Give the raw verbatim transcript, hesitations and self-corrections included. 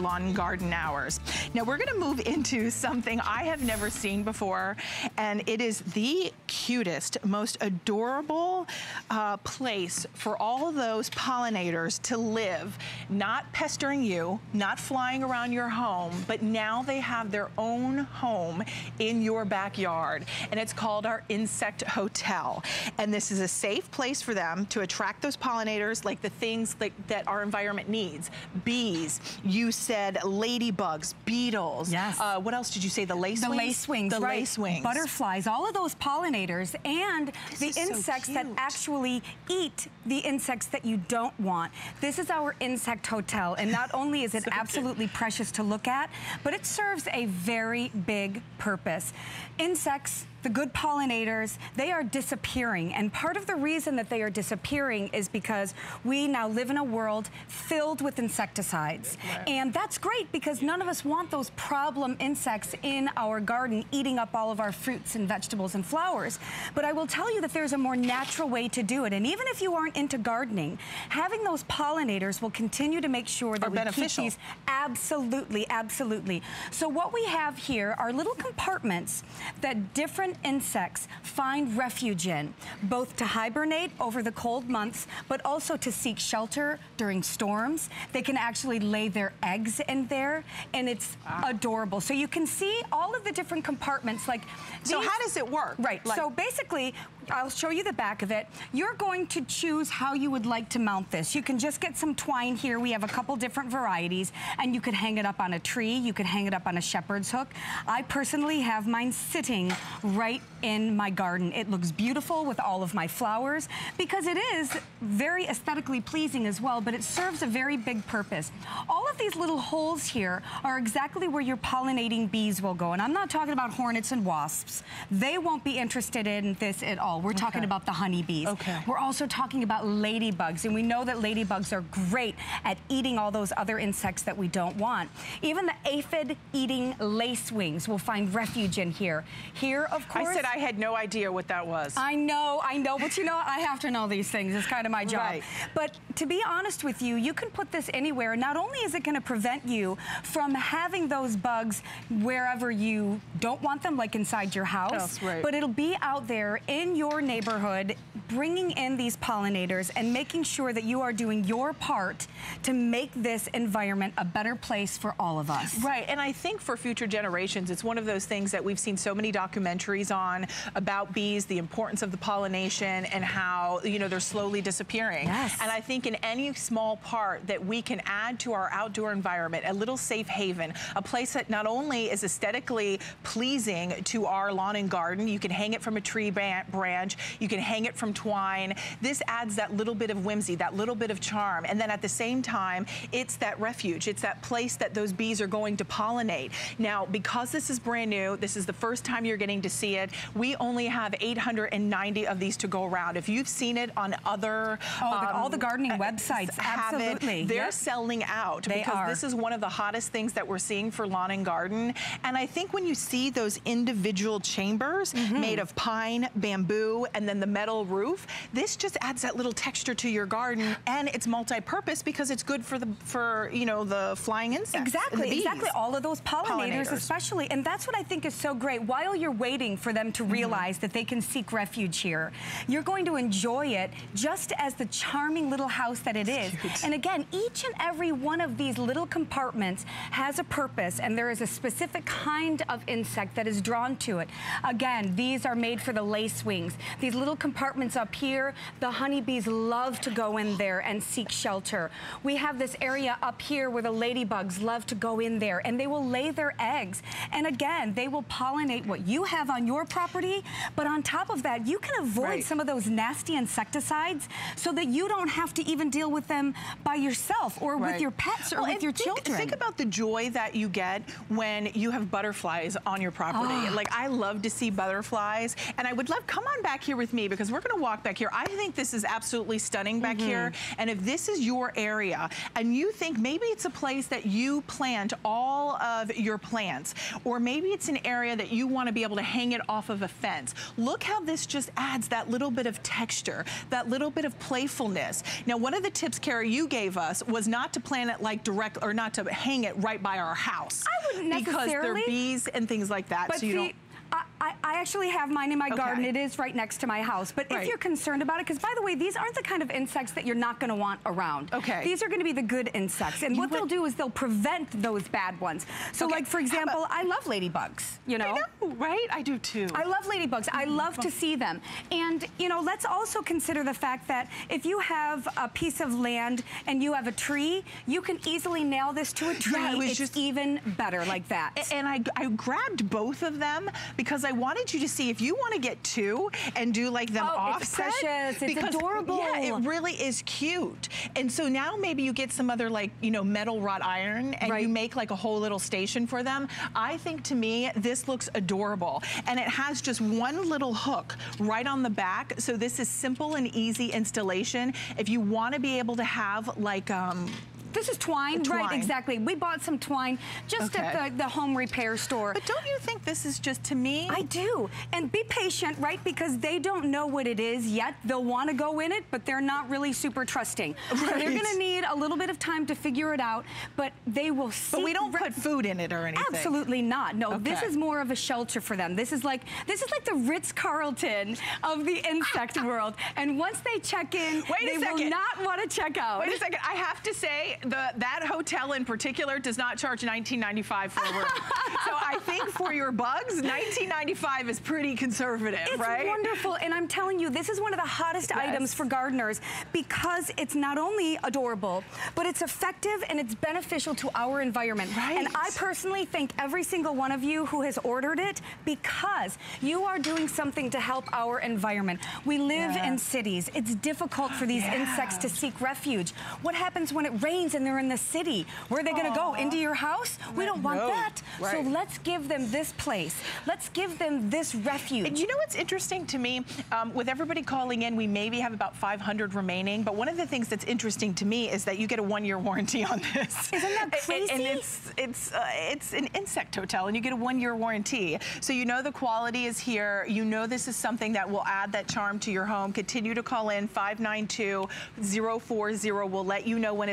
Lawn and garden hours. Now we're gonna move into something I have never seen before, and it is the cutest, most adorable uh, place for all of those pollinators to live, not pestering you, not flying around your home, but now they have their own home in your backyard, and it's called our insect hotel. And this is a safe place for them to attract those pollinators, like the things like, that our environment needs. Bees, you said ladybugs, beetles. Yes. Uh, what else did you say? The lacewings? The lacewings, The right. lacewings. Butterflies, all of those pollinators and this the insects so that actually eat the insects that you don't want. This is our insect hotel, and not only is it so absolutely cute. precious to look at, but it serves a very big purpose. Insects, the good pollinators, they are disappearing. And part of the reason that they are disappearing is because we now live in a world filled with insecticides. Wow. And that's great because none of us want those problem insects in our garden eating up all of our fruits and vegetables and flowers. But I will tell you that there's a more natural way to do it. And even if you aren't into gardening, having those pollinators will continue to make sure that we keep these. Absolutely, absolutely. So what we have here are little compartments that different insects find refuge in, both to hibernate over the cold months, but also to seek shelter during storms. They can actually lay their eggs in there, and it's wow. adorable. So you can see all of the different compartments. Like, these, so how does it work? Right, like, so basically, I'll show you the back of it. You're going to choose how you would like to mount this. You can just get some twine here. We have a couple different varieties, and you could hang it up on a tree. You could hang it up on a shepherd's hook. I personally have mine sitting right right in my garden. It looks beautiful with all of my flowers because it is very aesthetically pleasing as well, but it serves a very big purpose. All of these little holes here are exactly where your pollinating bees will go. And I'm not talking about hornets and wasps. They won't be interested in this at all. We're talking okay. about the honeybees. Okay. We're also talking about ladybugs, and we know that ladybugs are great at eating all those other insects that we don't want. Even the aphid-eating lacewings will find refuge in here. Here, of course, I said I had no idea what that was. I know, I know, but you know, I have to know these things. It's kind of my job. Right. But to be honest with you, you can put this anywhere. Not only is it going to prevent you from having those bugs wherever you don't want them, like inside your house, oh, right. but it'll be out there in your neighborhood, bringing in these pollinators and making sure that you are doing your part to make this environment a better place for all of us. Right, and I think for future generations, it's one of those things that we've seen so many documentaries on about bees, the importance of the pollination, and how, you know, they're slowly disappearing. Yes. And I think in any small part that we can add to our outdoor environment, a little safe haven, a place that not only is aesthetically pleasing to our lawn and garden, you can hang it from a tree branch, you can hang it from twine. This adds that little bit of whimsy, that little bit of charm. And then at the same time, it's that refuge. It's that place that those bees are going to pollinate. Now, because this is brand new, this is the first time you're getting to see it. We only have eight hundred ninety of these to go around. If you've seen it on other oh, um, all the gardening websites, have absolutely it, they're yep. selling out they because are. This is one of the hottest things that we're seeing for lawn and garden. And I think when you see those individual chambers mm-hmm. made of pine, bamboo, and then the metal roof, this just adds that little texture to your garden, and it's multi-purpose because it's good for the for you know the flying insects. Exactly, exactly. All of those pollinators, pollinators, especially, and that's what I think is so great. While you're waiting for them to realize mm-hmm. that they can seek refuge here. You're going to enjoy it just as the charming little house that it is. Cute. And again, each and every one of these little compartments has a purpose, and there is a specific kind of insect that is drawn to it. Again, these are made for the lacewings. These little compartments up here, the honeybees love to go in there and seek shelter. We have this area up here where the ladybugs love to go in there, and they will lay their eggs. And again, they will pollinate what you have on your property, but on top of that, you can avoid right. some of those nasty insecticides so that you don't have to even deal with them by yourself or right. with your pets or well, with your think, children. Think about the joy that you get when you have butterflies on your property. Oh. Like, I love to see butterflies, and I would love, come on back here with me because we're gonna walk back here, I think this is absolutely stunning back mm-hmm. here. And if this is your area and you think maybe it's a place that you plant all of your plants, or maybe it's an area that you want to be able to hang it off of a fence, look how this just adds that little bit of texture, that little bit of playfulness. Now, one of the tips, Kara, you gave us was not to plant it like direct, or not to hang it right by our house. I wouldn't necessarily. Because there are bees and things like that. But so you see, don't. I, I actually have mine in my okay. garden. It is right next to my house. But right. if you're concerned about it, because by the way, these aren't the kind of insects that you're not going to want around. Okay. These are going to be the good insects. And you what would... they'll do is they'll prevent those bad ones. So okay. like, for example, about... I love ladybugs, you know? I know, right? I do too. I love ladybugs. Mm-hmm. I love to see them. And, you know, let's also consider the fact that if you have a piece of land and you have a tree, you can easily nail this to a tree. Yeah, it was it's just... even better like that. And I, I grabbed both of them because I wanted you to see if you want to get two and do like them oh, offset. It's precious. It's because, adorable. Yeah, it really is cute. And so now maybe you get some other like, you know, metal wrought iron and right. you make like a whole little station for them. I think to me, this looks adorable. And it has just one little hook right on the back. So this is simple and easy installation. If you want to be able to have like, um, this is twine, twine, right, exactly. We bought some twine just okay. at the, the home repair store. But don't you think this is just, to me? I do, and be patient, right? Because they don't know what it is yet. They'll wanna go in it, but they're not really super trusting. Right. So they're gonna need a little bit of time to figure it out, but they will see. But we don't put food in it or anything. Absolutely not, no. Okay. This is more of a shelter for them. This is like, this is like the Ritz-Carlton of the insect world. And once they check in, Wait they a second. will not wanna check out. Wait a second, I have to say, The, that hotel in particular does not charge nineteen ninety-five for a room. So I think for your bugs, nineteen ninety-five is pretty conservative, it's right? It's wonderful, and I'm telling you, this is one of the hottest yes. items for gardeners because it's not only adorable, but it's effective and it's beneficial to our environment. Right. And I personally thank every single one of you who has ordered it because you are doing something to help our environment. We live yeah. in cities. It's difficult for these yeah. insects to seek refuge. What happens when it rains and they're in the city? Where are they going to go? Into your house? We don't want no. that. Right. So let's give them this place. Let's give them this refuge. And you know what's interesting to me? Um, with everybody calling in, we maybe have about five hundred remaining, but one of the things that's interesting to me is that you get a one-year warranty on this. Isn't that crazy? And, and it's, it's, uh, it's an insect hotel, and you get a one-year warranty. So you know the quality is here. You know this is something that will add that charm to your home. Continue to call in. Five nine two zero four zero. We'll let you know when it's